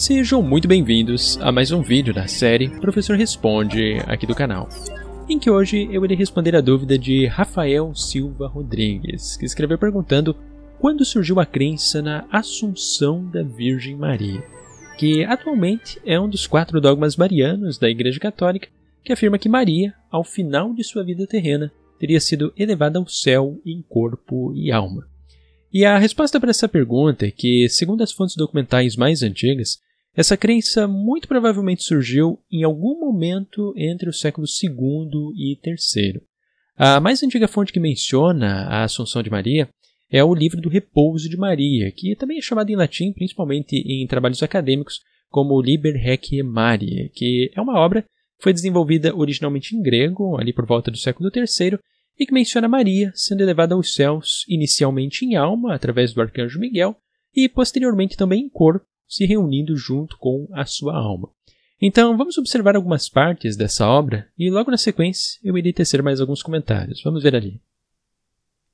Sejam muito bem-vindos a mais um vídeo da série Professor Responde aqui do canal, em que hoje eu irei responder a dúvida de Rafael Silva Rodrigues, que escreveu perguntando quando surgiu a crença na Assunção da Virgem Maria, que atualmente é um dos 4 dogmas marianos da Igreja Católica, que afirma que Maria, ao final de sua vida terrena, teria sido elevada ao céu em corpo e alma. E a resposta para essa pergunta é que, segundo as fontes documentais mais antigas, essa crença muito provavelmente surgiu em algum momento entre os séculos II e III. A mais antiga fonte que menciona a Assunção de Maria é o Livro do Repouso de Maria, que também é chamado em latim, principalmente em trabalhos acadêmicos, como Liber Hecce Mariae, que é uma obra que foi desenvolvida originalmente em grego, ali por volta do século III, e que menciona Maria sendo elevada aos céus, inicialmente em alma, através do arcanjo Miguel, e posteriormente também em corpo, se reunindo junto com a sua alma. Então, vamos observar algumas partes dessa obra, e logo na sequência eu irei tecer mais alguns comentários. Vamos ver ali.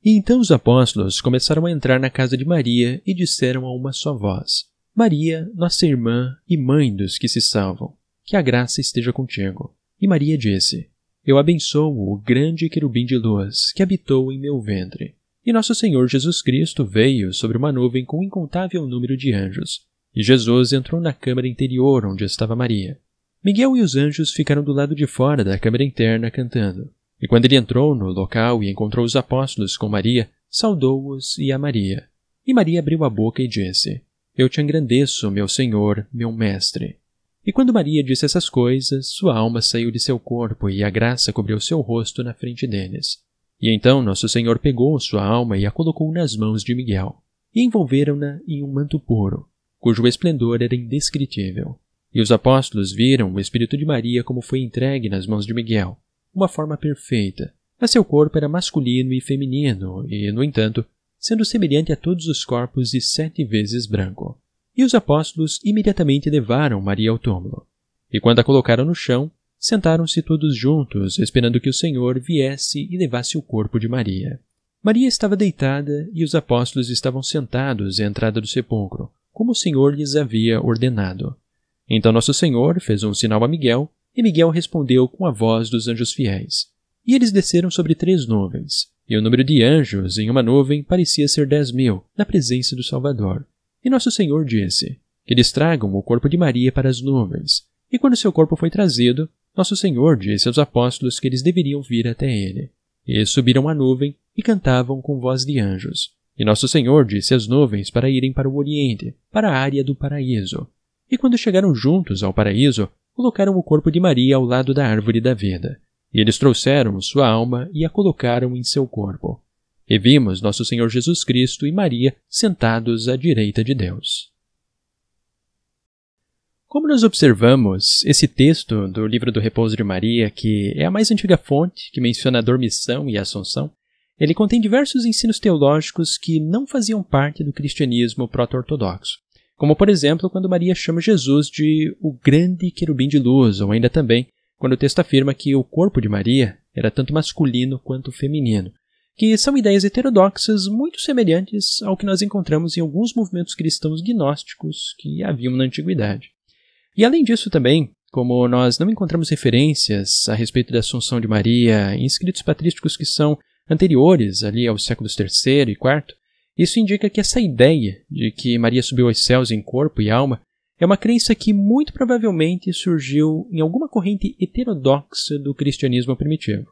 E então os apóstolos começaram a entrar na casa de Maria e disseram a uma só voz: Maria, nossa irmã e mãe dos que se salvam, que a graça esteja contigo. E Maria disse: Eu abençoo o grande querubim de luz que habitou em meu ventre. E nosso Senhor Jesus Cristo veio sobre uma nuvem com um incontável número de anjos. E Jesus entrou na câmara interior onde estava Maria. Miguel e os anjos ficaram do lado de fora da câmara interna cantando. E quando ele entrou no local e encontrou os apóstolos com Maria, saudou-os e a Maria. E Maria abriu a boca e disse: Eu te engrandeço, meu Senhor, meu Mestre. E quando Maria disse essas coisas, sua alma saiu de seu corpo e a graça cobriu seu rosto na frente deles. E então nosso Senhor pegou sua alma e a colocou nas mãos de Miguel, e envolveram-na em um manto puro, cujo esplendor era indescritível. E os apóstolos viram o Espírito de Maria como foi entregue nas mãos de Miguel, uma forma perfeita, mas seu corpo era masculino e feminino, e, no entanto, sendo semelhante a todos os corpos e 7 vezes branco. E os apóstolos imediatamente levaram Maria ao túmulo. E quando a colocaram no chão, sentaram-se todos juntos, esperando que o Senhor viesse e levasse o corpo de Maria. Maria estava deitada e os apóstolos estavam sentados à entrada do sepulcro, como o Senhor lhes havia ordenado. Então nosso Senhor fez um sinal a Miguel, e Miguel respondeu com a voz dos anjos fiéis. E eles desceram sobre 3 nuvens, e o número de anjos em uma nuvem parecia ser 10.000, na presença do Salvador. E nosso Senhor disse que eles tragam o corpo de Maria para as nuvens. E quando seu corpo foi trazido, nosso Senhor disse aos apóstolos que eles deveriam vir até ele. E subiram à nuvem e cantavam com voz de anjos. E nosso Senhor disse às nuvens para irem para o Oriente, para a área do Paraíso. E quando chegaram juntos ao Paraíso, colocaram o corpo de Maria ao lado da árvore da vida, e eles trouxeram sua alma e a colocaram em seu corpo. E vimos nosso Senhor Jesus Cristo e Maria sentados à direita de Deus. Como nós observamos, esse texto do Livro do Repouso de Maria, que é a mais antiga fonte que menciona a dormição e a Assunção, ele contém diversos ensinos teológicos que não faziam parte do cristianismo proto-ortodoxo. Como, por exemplo, quando Maria chama Jesus de o grande querubim de luz, ou ainda também quando o texto afirma que o corpo de Maria era tanto masculino quanto feminino, que são ideias heterodoxas muito semelhantes ao que nós encontramos em alguns movimentos cristãos gnósticos que haviam na Antiguidade. E além disso também, como nós não encontramos referências a respeito da Assunção de Maria em escritos patrísticos que são anteriores ali aos séculos III e IV, isso indica que essa ideia de que Maria subiu aos céus em corpo e alma é uma crença que muito provavelmente surgiu em alguma corrente heterodoxa do cristianismo primitivo,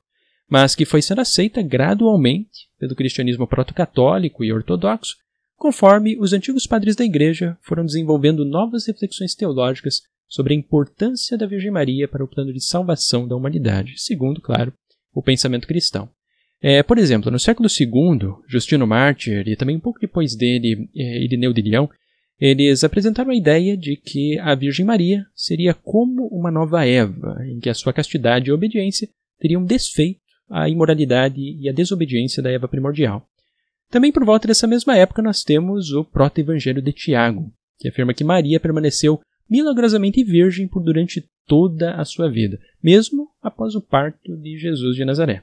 mas que foi sendo aceita gradualmente pelo cristianismo proto-católico e ortodoxo, conforme os antigos padres da Igreja foram desenvolvendo novas reflexões teológicas sobre a importância da Virgem Maria para o plano de salvação da humanidade, segundo, claro, o pensamento cristão. Por exemplo, no século II, Justino Mártir e também um pouco depois dele, Irineu de Lyon, eles apresentaram a ideia de que a Virgem Maria seria como uma nova Eva, em que a sua castidade e obediência teriam desfeito a imoralidade e a desobediência da Eva primordial. Também por volta dessa mesma época nós temos o proto-evangelho de Tiago, que afirma que Maria permaneceu milagrosamente virgem durante toda a sua vida, mesmo após o parto de Jesus de Nazaré.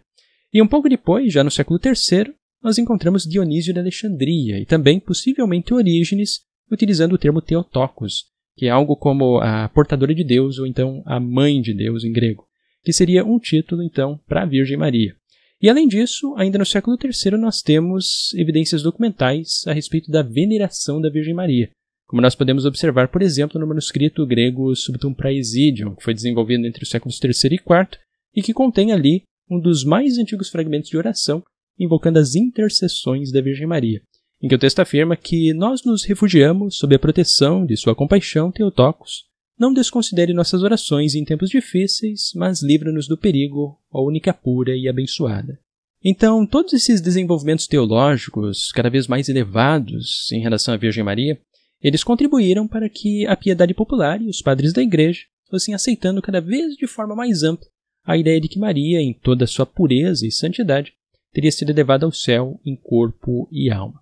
E um pouco depois, já no século III, nós encontramos Dionísio de Alexandria e também, possivelmente, Orígenes, utilizando o termo Theotokos, que é algo como a portadora de Deus ou então a mãe de Deus em grego, que seria um título então para a Virgem Maria. E além disso, ainda no século III nós temos evidências documentais a respeito da veneração da Virgem Maria, como nós podemos observar, por exemplo, no manuscrito grego Subtum Praesidion, que foi desenvolvido entre os séculos III e IV e que contém ali um dos mais antigos fragmentos de oração invocando as intercessões da Virgem Maria, em que o texto afirma que nós nos refugiamos sob a proteção de sua compaixão, Theotokos. Não desconsidere nossas orações em tempos difíceis, mas livra-nos do perigo, ó única pura e abençoada. Então, todos esses desenvolvimentos teológicos, cada vez mais elevados em relação à Virgem Maria, eles contribuíram para que a piedade popular e os padres da Igreja fossem aceitando cada vez de forma mais ampla a ideia de que Maria, em toda a sua pureza e santidade, teria sido elevada ao céu em corpo e alma.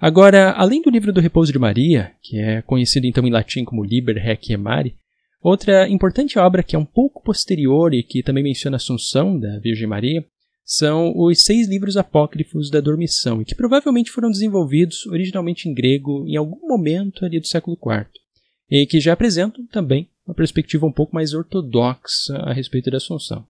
Agora, além do livro do Repouso de Maria, que é conhecido então em latim como Liber Hecce Mariae, outra importante obra que é um pouco posterior e que também menciona a Assunção da Virgem Maria, são os 6 livros apócrifos da Dormição, e que provavelmente foram desenvolvidos originalmente em grego em algum momento ali do século IV, e que já apresentam também uma perspectiva um pouco mais ortodoxa a respeito da Assunção.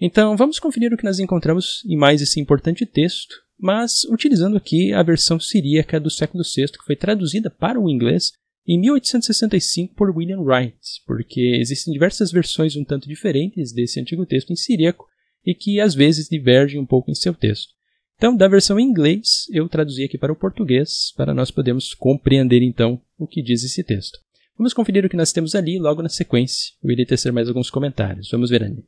Então, vamos conferir o que nós encontramos em mais esse importante texto, mas utilizando aqui a versão siríaca do século VI, que foi traduzida para o inglês em 1865 por William Wright, porque existem diversas versões um tanto diferentes desse antigo texto em siríaco e que às vezes divergem um pouco em seu texto. Então, da versão em inglês, eu traduzi aqui para o português, para nós podermos compreender então o que diz esse texto. Vamos conferir o que nós temos ali, logo na sequência. Eu irei tecer mais alguns comentários. Vamos ver ali.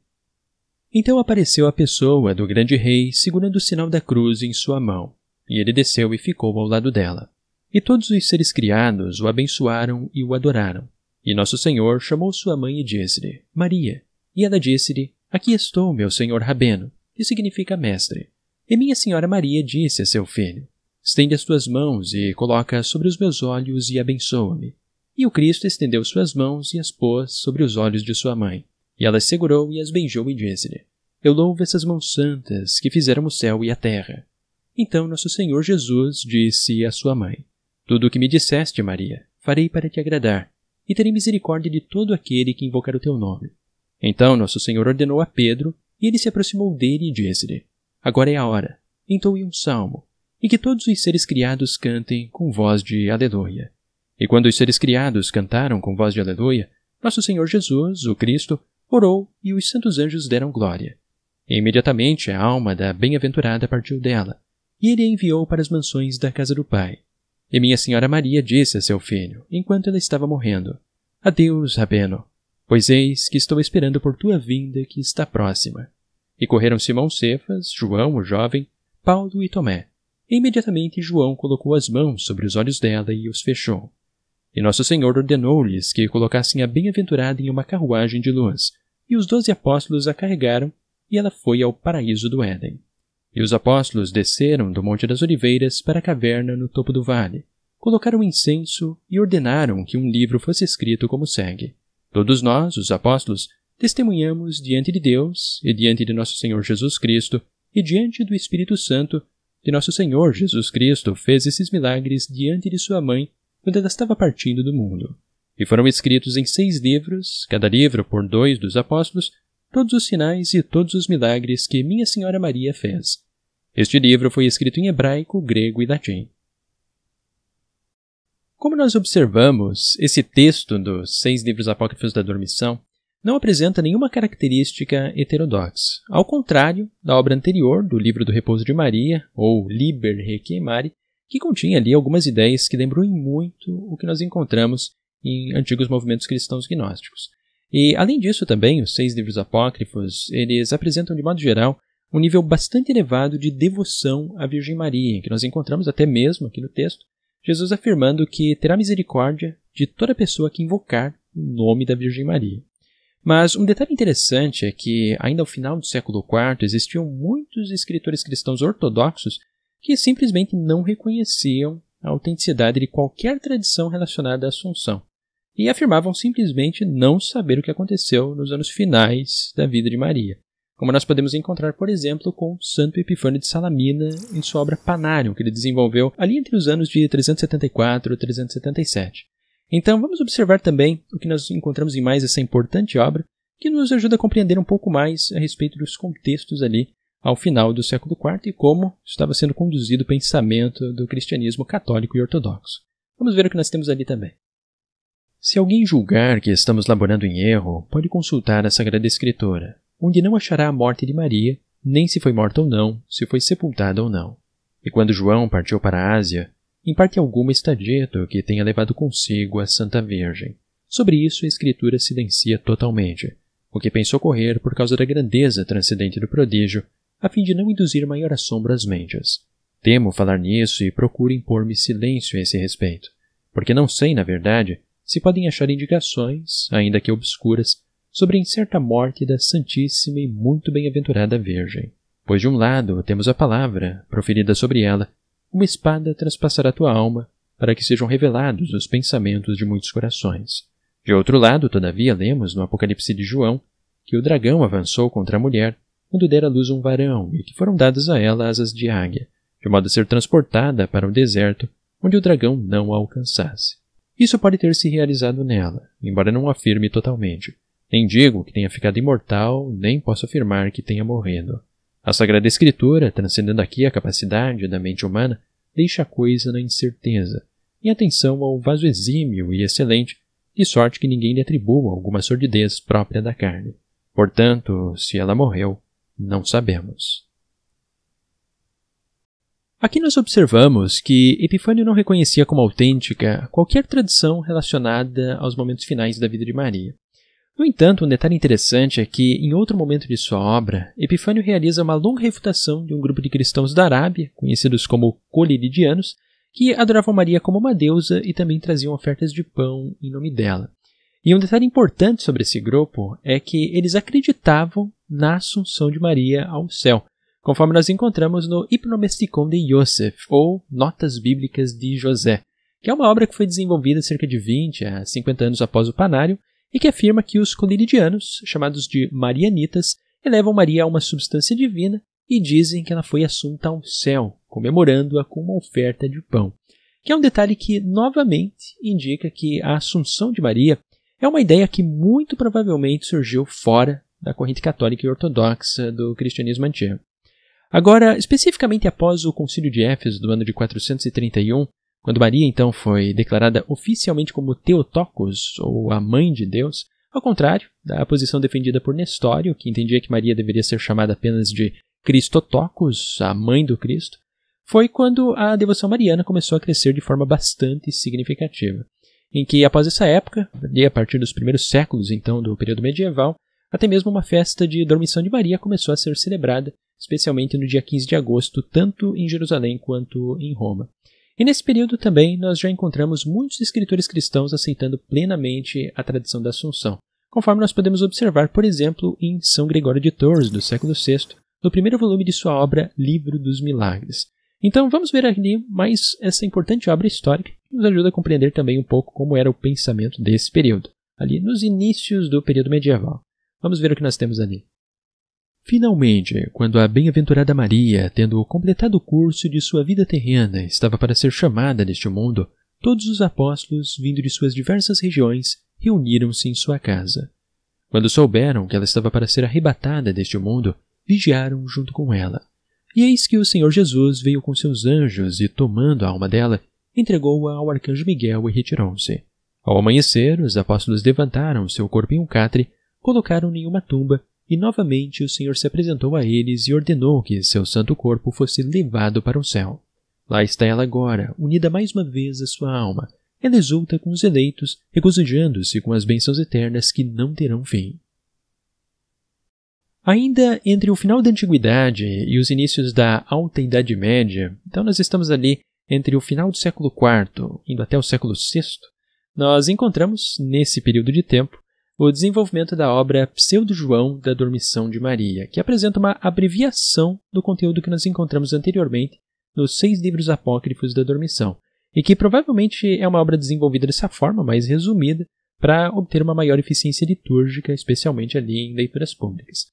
Então apareceu a pessoa do grande rei, segurando o sinal da cruz em sua mão. E ele desceu e ficou ao lado dela. E todos os seres criados o abençoaram e o adoraram. E nosso Senhor chamou sua mãe e disse-lhe, Maria. E ela disse-lhe, aqui estou, meu senhor Rabeno, que significa mestre. E minha senhora Maria disse a seu filho, estende as tuas mãos e coloca sobre os meus olhos e abençoa-me. E o Cristo estendeu suas mãos e as pôs sobre os olhos de sua mãe. E ela as segurou e as beijou e disse-lhe, eu louvo essas mãos santas que fizeram o céu e a terra. Então nosso Senhor Jesus disse à sua mãe, tudo o que me disseste, Maria, farei para te agradar, e terei misericórdia de todo aquele que invocar o teu nome. Então nosso Senhor ordenou a Pedro, e ele se aproximou dele e disse-lhe, agora é a hora, entoe um salmo, e que todos os seres criados cantem com voz de aleluia. E quando os seres criados cantaram com voz de aleluia, nosso Senhor Jesus, o Cristo, orou e os santos anjos deram glória. E imediatamente a alma da bem-aventurada partiu dela, e ele a enviou para as mansões da casa do Pai. E minha senhora Maria disse a seu filho, enquanto ela estava morrendo, adeus, Rabeno, pois eis que estou esperando por tua vinda que está próxima. E correram Simão Cefas, João, o jovem, Paulo e Tomé. E imediatamente João colocou as mãos sobre os olhos dela e os fechou. E nosso Senhor ordenou-lhes que colocassem a bem-aventurada em uma carruagem de luz, e os 12 apóstolos a carregaram, e ela foi ao paraíso do Éden. E os apóstolos desceram do Monte das Oliveiras para a caverna no topo do vale, colocaram incenso e ordenaram que um livro fosse escrito como segue. Todos nós, os apóstolos, testemunhamos diante de Deus e diante de nosso Senhor Jesus Cristo e diante do Espírito Santo que nosso Senhor Jesus Cristo fez esses milagres diante de sua mãe, quando ela estava partindo do mundo. E foram escritos em 6 livros, cada livro por 2 dos apóstolos, todos os sinais e todos os milagres que minha senhora Maria fez. Este livro foi escrito em hebraico, grego e latim. Como nós observamos, esse texto dos 6 livros apócrifos da Dormição não apresenta nenhuma característica heterodoxa. Ao contrário da obra anterior, do livro do Repouso de Maria, ou Liber Requiei Mariae, que continha ali algumas ideias que lembram muito o que nós encontramos em antigos movimentos cristãos gnósticos. E, além disso também, os 6 livros apócrifos, eles apresentam, de modo geral, um nível bastante elevado de devoção à Virgem Maria, que nós encontramos até mesmo aqui no texto, Jesus afirmando que terá misericórdia de toda pessoa que invocar o nome da Virgem Maria. Mas um detalhe interessante é que, ainda ao final do século IV, existiam muitos escritores cristãos ortodoxos que simplesmente não reconheciam a autenticidade de qualquer tradição relacionada à Assunção, e afirmavam simplesmente não saber o que aconteceu nos anos finais da vida de Maria, como nós podemos encontrar, por exemplo, com Santo Epifânio de Salamina em sua obra Panarium, que ele desenvolveu ali entre os anos de 374 e 377. Então vamos observar também o que nós encontramos em mais essa importante obra, que nos ajuda a compreender um pouco mais a respeito dos contextos ali ao final do século IV e como estava sendo conduzido o pensamento do cristianismo católico e ortodoxo. Vamos ver o que nós temos ali também. Se alguém julgar que estamos laborando em erro, pode consultar a Sagrada Escritura, onde não achará a morte de Maria, nem se foi morta ou não, se foi sepultada ou não. E quando João partiu para a Ásia, em parte alguma está dito que tenha levado consigo a Santa Virgem. Sobre isso a Escritura silencia totalmente, o que pensou correr por causa da grandeza transcendente do prodígio, a fim de não induzir maior assombro às mentes. Temo falar nisso e procuro impor-me silêncio a esse respeito, porque não sei, na verdade, se podem achar indicações, ainda que obscuras, sobre a incerta morte da Santíssima e muito bem-aventurada Virgem. Pois de um lado temos a palavra, proferida sobre ela, uma espada traspassará tua alma, para que sejam revelados os pensamentos de muitos corações. De outro lado, todavia, lemos no Apocalipse de João que o dragão avançou contra a mulher quando dera à luz um varão e que foram dadas a ela asas de águia, de modo a ser transportada para o deserto, onde o dragão não a alcançasse. Isso pode ter se realizado nela, embora não afirme totalmente. Nem digo que tenha ficado imortal, nem posso afirmar que tenha morrido. A Sagrada Escritura, transcendendo aqui a capacidade da mente humana, deixa a coisa na incerteza, em atenção ao vaso exímio e excelente, de sorte que ninguém lhe atribua alguma sordidez própria da carne. Portanto, se ela morreu, não sabemos. Aqui nós observamos que Epifânio não reconhecia como autêntica qualquer tradição relacionada aos momentos finais da vida de Maria. No entanto, um detalhe interessante é que, em outro momento de sua obra, Epifânio realiza uma longa refutação de um grupo de cristãos da Arábia, conhecidos como Coliridianos, que adoravam Maria como uma deusa e também traziam ofertas de pão em nome dela. E um detalhe importante sobre esse grupo é que eles acreditavam na Assunção de Maria ao céu, conforme nós encontramos no Hypomnesticon de Yosef, ou Notas Bíblicas de José, que é uma obra que foi desenvolvida cerca de 20 a 50 anos após o Panarium e que afirma que os coliridianos, chamados de marianitas, elevam Maria a uma substância divina e dizem que ela foi assunta ao céu, comemorando-a com uma oferta de pão, que é um detalhe que, novamente, indica que a Assunção de Maria é uma ideia que muito provavelmente surgiu fora da corrente católica e ortodoxa do cristianismo antigo. Agora, especificamente após o Concílio de Éfeso do ano de 431, quando Maria então foi declarada oficialmente como Theotokos, ou a Mãe de Deus, ao contrário da posição defendida por Nestório, que entendia que Maria deveria ser chamada apenas de Christotokos, a Mãe do Cristo, foi quando a devoção mariana começou a crescer de forma bastante significativa, em que após essa época, ali a partir dos primeiros séculos então do período medieval, até mesmo uma festa de Dormição de Maria começou a ser celebrada, especialmente no dia 15 de agosto, tanto em Jerusalém quanto em Roma. E nesse período também nós já encontramos muitos escritores cristãos aceitando plenamente a tradição da Assunção, conforme nós podemos observar, por exemplo, em São Gregório de Tours, do século VI, no primeiro volume de sua obra Livro dos Milagres. Então vamos ver ali mais essa importante obra histórica, que nos ajuda a compreender também um pouco como era o pensamento desse período, ali nos inícios do período medieval. Vamos ver o que nós temos ali. Finalmente, quando a bem-aventurada Maria, tendo completado o curso de sua vida terrena, estava para ser chamada deste mundo, todos os apóstolos, vindo de suas diversas regiões, reuniram-se em sua casa. Quando souberam que ela estava para ser arrebatada deste mundo, vigiaram junto com ela. E eis que o Senhor Jesus veio com seus anjos e, tomando a alma dela, entregou-a ao arcanjo Miguel e retiram-se. Ao amanhecer, os apóstolos levantaram seu corpo em um catre, colocaram-no em uma tumba, e novamente o Senhor se apresentou a eles e ordenou que seu santo corpo fosse levado para o céu. Lá está ela agora, unida mais uma vez à sua alma. Ela exulta com os eleitos, regozijando-se com as bênçãos eternas que não terão fim. Ainda entre o final da Antiguidade e os inícios da Alta Idade Média, então nós estamos ali entre o final do século IV, indo até o século VI, nós encontramos, nesse período de tempo, o desenvolvimento da obra Pseudo João da Dormição de Maria, que apresenta uma abreviação do conteúdo que nós encontramos anteriormente nos 6 livros apócrifos da Dormição, e que provavelmente é uma obra desenvolvida dessa forma, mais resumida, para obter uma maior eficiência litúrgica, especialmente ali em leituras públicas.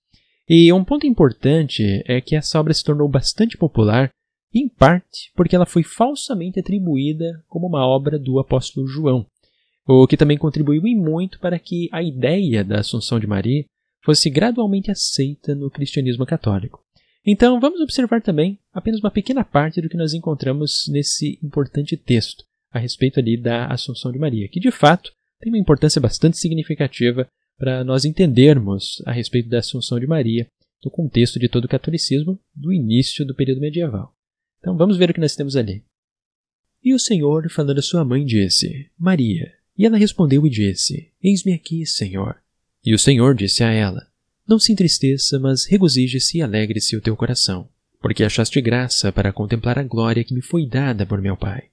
E um ponto importante é que essa obra se tornou bastante popular, em parte porque ela foi falsamente atribuída como uma obra do apóstolo João. o que também contribuiu e muito para que a ideia da Assunção de Maria fosse gradualmente aceita no cristianismo católico. Então, vamos observar também apenas uma pequena parte do que nós encontramos nesse importante texto a respeito ali da Assunção de Maria, que de fato tem uma importância bastante significativa para nós entendermos a respeito da Assunção de Maria no contexto de todo o catolicismo do início do período medieval. Então, vamos ver o que nós temos ali. E o Senhor, falando a sua mãe, disse: Maria. E ela respondeu e disse: Eis-me aqui, Senhor. E o Senhor disse a ela: Não se entristeça, mas regozije-se e alegre-se o teu coração, porque achaste graça para contemplar a glória que me foi dada por meu Pai.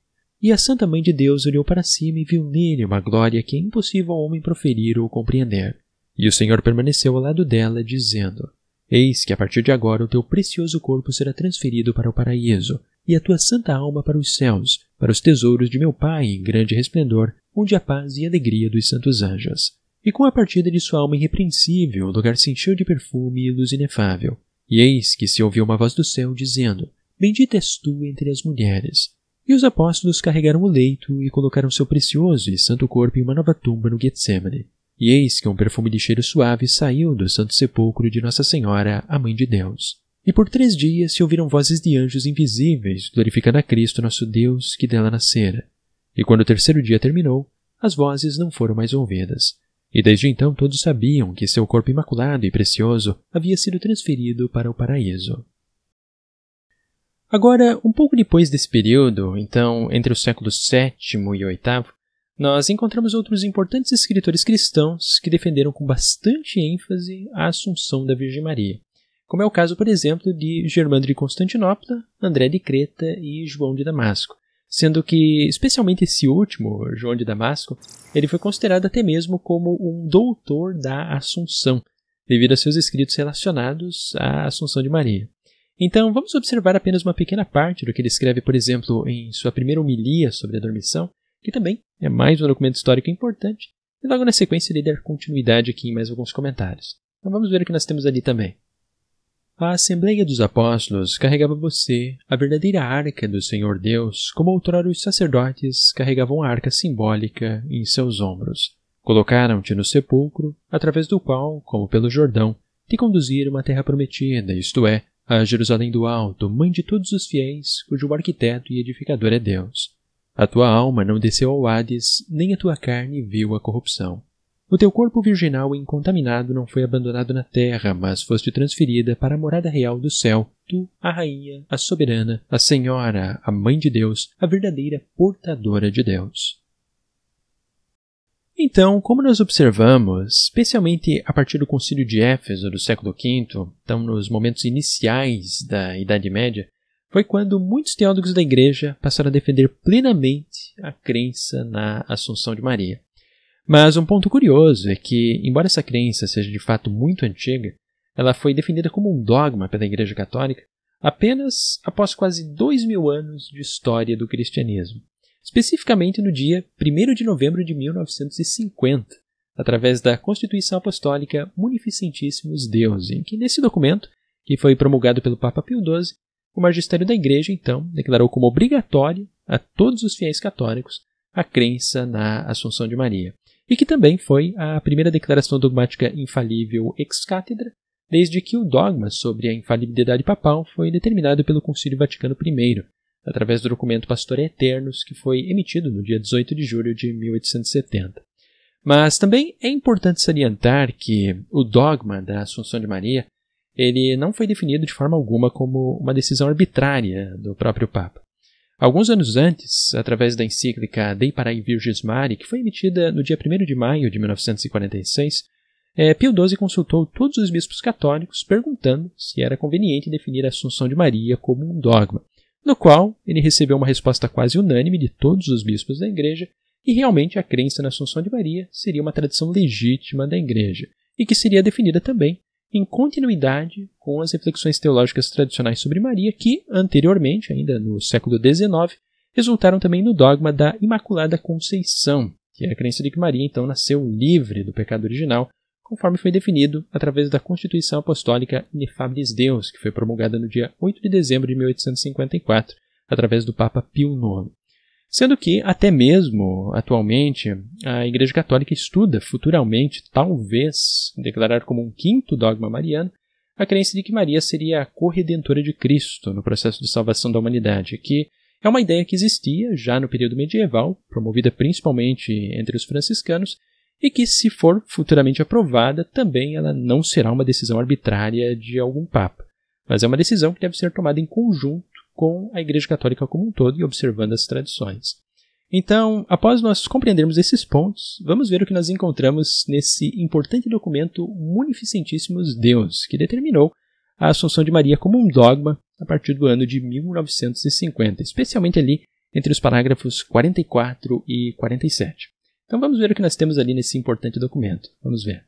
E a Santa Mãe de Deus olhou para cima e viu nele uma glória que é impossível ao homem proferir ou compreender. E o Senhor permaneceu ao lado dela, dizendo: Eis que a partir de agora o teu precioso corpo será transferido para o paraíso, e a tua santa alma para os céus, para os tesouros de meu Pai em grande resplendor, onde a paz e a alegria dos santos anjos. E com a partida de sua alma irrepreensível, o lugar se encheu de perfume e luz inefável. E eis que se ouviu uma voz do céu, dizendo: Bendita és tu entre as mulheres. E os apóstolos carregaram o leito e colocaram seu precioso e santo corpo em uma nova tumba no Guetsêmane. E eis que um perfume de cheiro suave saiu do santo sepulcro de Nossa Senhora, a Mãe de Deus. E por 3 dias se ouviram vozes de anjos invisíveis, glorificando a Cristo, nosso Deus, que dela nascera. E quando o 3º dia terminou, as vozes não foram mais ouvidas. E desde então todos sabiam que seu corpo imaculado e precioso havia sido transferido para o paraíso. Agora, um pouco depois desse período, então entre os séculos VII e VIII, nós encontramos outros importantes escritores cristãos que defenderam com bastante ênfase a Assunção da Virgem Maria, como é o caso, por exemplo, de Germano de Constantinopla, André de Creta e João de Damasco. Sendo que, especialmente esse último, João de Damasco, ele foi considerado até mesmo como um doutor da Assunção, devido a seus escritos relacionados à Assunção de Maria. Então, vamos observar apenas uma pequena parte do que ele escreve, por exemplo, em sua primeira homilia sobre a Dormição, que também é mais um documento histórico importante, e logo na sequência ele dar continuidade aqui em mais alguns comentários. Então, vamos ver o que nós temos ali também. A Assembleia dos Apóstolos carregava você, a verdadeira arca do Senhor Deus, como outrora os sacerdotes carregavam a arca simbólica em seus ombros. Colocaram-te no sepulcro, através do qual, como pelo Jordão, te conduziram à terra prometida, isto é, a Jerusalém do Alto, mãe de todos os fiéis, cujo arquiteto e edificador é Deus. A tua alma não desceu ao Hades, nem a tua carne viu a corrupção. O teu corpo virginal e incontaminado não foi abandonado na terra, mas foste transferida para a morada real do céu, tu, a rainha, a soberana, a senhora, a mãe de Deus, a verdadeira portadora de Deus. Então, como nós observamos, especialmente a partir do Concílio de Éfeso do século V, então nos momentos iniciais da Idade Média, foi quando muitos teólogos da Igreja passaram a defender plenamente a crença na Assunção de Maria. Mas um ponto curioso é que, embora essa crença seja de fato muito antiga, ela foi defendida como um dogma pela Igreja Católica apenas após quase 2000 anos de história do cristianismo, especificamente no dia 1º de novembro de 1950, através da Constituição Apostólica Munificentissimus Deus, em que nesse documento, que foi promulgado pelo Papa Pio XII, o magistério da Igreja, então, declarou como obrigatório a todos os fiéis católicos a crença na Assunção de Maria, e que também foi a primeira declaração dogmática infalível ex cátedra, desde que o dogma sobre a infalibilidade papal foi determinado pelo Concílio Vaticano I, através do documento Pastor Aeternus, que foi emitido no dia 18 de julho de 1870. Mas também é importante salientar que o dogma da Assunção de Maria ele não foi definido de forma alguma como uma decisão arbitrária do próprio Papa. Alguns anos antes, através da encíclica Dei Parai Virgis Mari, que foi emitida no dia 1º de maio de 1946, Pio XII consultou todos os bispos católicos perguntando se era conveniente definir a Assunção de Maria como um dogma, no qual ele recebeu uma resposta quase unânime de todos os bispos da Igreja, e realmente a crença na Assunção de Maria seria uma tradição legítima da Igreja, e que seria definida também em continuidade com as reflexões teológicas tradicionais sobre Maria, que, anteriormente, ainda no século XIX, resultaram também no dogma da Imaculada Conceição, que é a crença de que Maria, então, nasceu livre do pecado original, conforme foi definido através da Constituição Apostólica Ineffabilis Deus, que foi promulgada no dia 8 de dezembro de 1854, através do Papa Pio IX. Sendo que, até mesmo atualmente, a Igreja Católica estuda futuramente, talvez, declarar como um quinto dogma mariano, a crença de que Maria seria a corredentora de Cristo no processo de salvação da humanidade, que é uma ideia que existia já no período medieval, promovida principalmente entre os franciscanos, e que, se for futuramente aprovada, também ela não será uma decisão arbitrária de algum papa, mas é uma decisão que deve ser tomada em conjunto com a Igreja Católica como um todo e observando as tradições. Então, após nós compreendermos esses pontos, vamos ver o que nós encontramos nesse importante documento Munificentissimus Deus, que determinou a Assunção de Maria como um dogma a partir do ano de 1950, especialmente ali entre os parágrafos 44 e 47. Então vamos ver o que nós temos ali nesse importante documento. Vamos ver.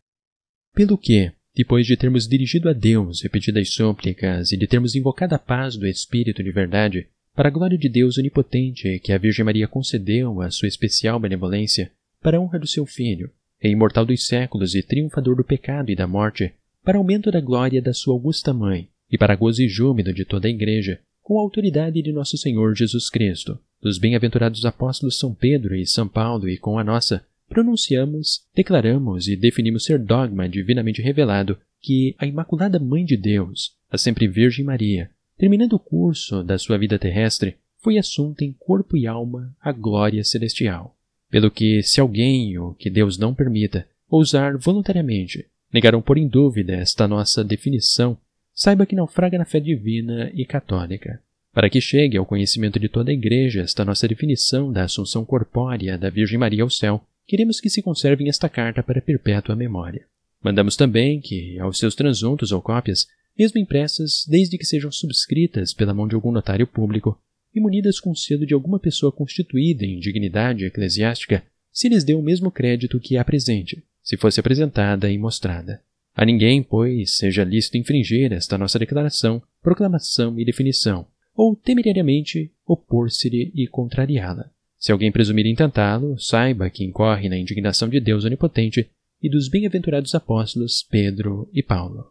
Pelo que, depois de termos dirigido a Deus repetidas súplicas e de termos invocado a paz do Espírito de verdade, para a glória de Deus onipotente que a Virgem Maria concedeu a sua especial benevolência, para a honra do seu Filho, rei imortal dos séculos e triunfador do pecado e da morte, para aumento da glória da sua augusta Mãe e para gozo e júbilo de toda a Igreja, com a autoridade de nosso Senhor Jesus Cristo, dos bem-aventurados apóstolos São Pedro e São Paulo e com a nossa, pronunciamos, declaramos e definimos ser dogma divinamente revelado que a Imaculada Mãe de Deus, a sempre Virgem Maria, terminando o curso da sua vida terrestre, foi assunta em corpo e alma à glória celestial. Pelo que, se alguém, o que Deus não permita, ousar voluntariamente, negaram por em dúvida esta nossa definição, saiba que naufraga na fé divina e católica. Para que chegue ao conhecimento de toda a Igreja esta nossa definição da assunção corpórea da Virgem Maria ao céu, queremos que se conservem esta carta para perpétua memória. Mandamos também que, aos seus transuntos ou cópias, mesmo impressas, desde que sejam subscritas pela mão de algum notário público e munidas com o selo de alguma pessoa constituída em dignidade eclesiástica, se lhes dê o mesmo crédito que a presente, se fosse apresentada e mostrada. A ninguém, pois, seja lícito infringir esta nossa declaração, proclamação e definição, ou temerariamente opor-se-lhe e contrariá-la. Se alguém presumir em tentá-lo, saiba que incorre na indignação de Deus onipotente e dos bem-aventurados apóstolos Pedro e Paulo.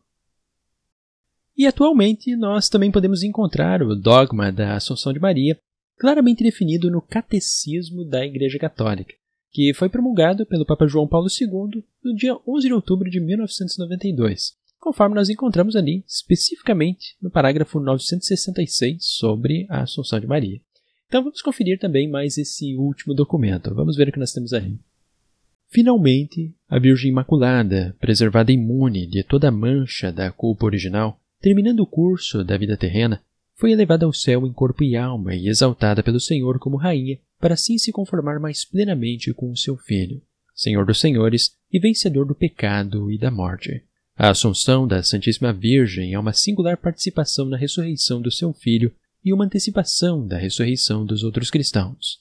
E atualmente nós também podemos encontrar o dogma da Assunção de Maria claramente definido no Catecismo da Igreja Católica, que foi promulgado pelo Papa João Paulo II no dia 11 de outubro de 1992, conforme nós encontramos ali especificamente no parágrafo 966 sobre a Assunção de Maria. Então vamos conferir também mais esse último documento. Vamos ver o que nós temos aí. Finalmente, a Virgem Imaculada, preservada imune de toda a mancha da culpa original, terminando o curso da vida terrena, foi elevada ao céu em corpo e alma e exaltada pelo Senhor como rainha, para assim se conformar mais plenamente com o seu Filho, Senhor dos senhores e vencedor do pecado e da morte. A Assunção da Santíssima Virgem é uma singular participação na ressurreição do seu Filho, e uma antecipação da ressurreição dos outros cristãos.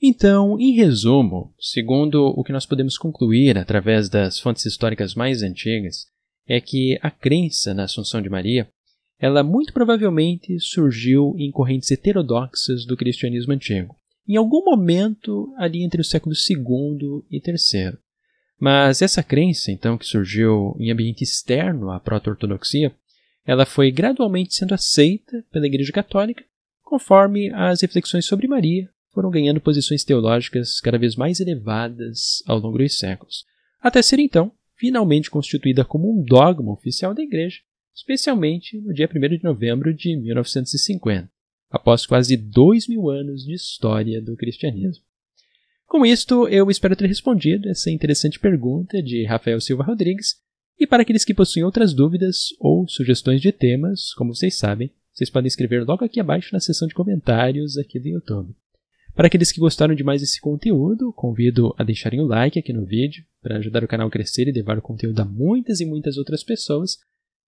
Então, em resumo, segundo o que nós podemos concluir através das fontes históricas mais antigas, é que a crença na Assunção de Maria, ela muito provavelmente surgiu em correntes heterodoxas do cristianismo antigo, em algum momento ali entre os séculos II e III. Mas essa crença, então, que surgiu em ambiente externo à proto-ortodoxia, ela foi gradualmente sendo aceita pela Igreja Católica, conforme as reflexões sobre Maria foram ganhando posições teológicas cada vez mais elevadas ao longo dos séculos, até ser então finalmente constituída como um dogma oficial da Igreja, especialmente no dia 1º de novembro de 1950, após quase 2.000 anos de história do cristianismo. Com isto, eu espero ter respondido essa interessante pergunta de Rafael Silva Rodrigues. E para aqueles que possuem outras dúvidas ou sugestões de temas, como vocês sabem, vocês podem escrever logo aqui abaixo na seção de comentários aqui do YouTube. Para aqueles que gostaram de mais desse conteúdo, convido a deixarem o like aqui no vídeo para ajudar o canal a crescer e levar o conteúdo a muitas e muitas outras pessoas.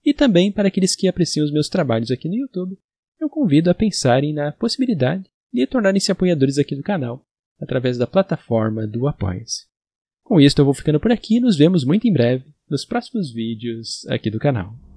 E também para aqueles que apreciam os meus trabalhos aqui no YouTube, eu convido a pensarem na possibilidade de tornarem-se apoiadores aqui do canal através da plataforma do Apoia-se. Com isto eu vou ficando por aqui e nos vemos muito em breve nos próximos vídeos aqui do canal.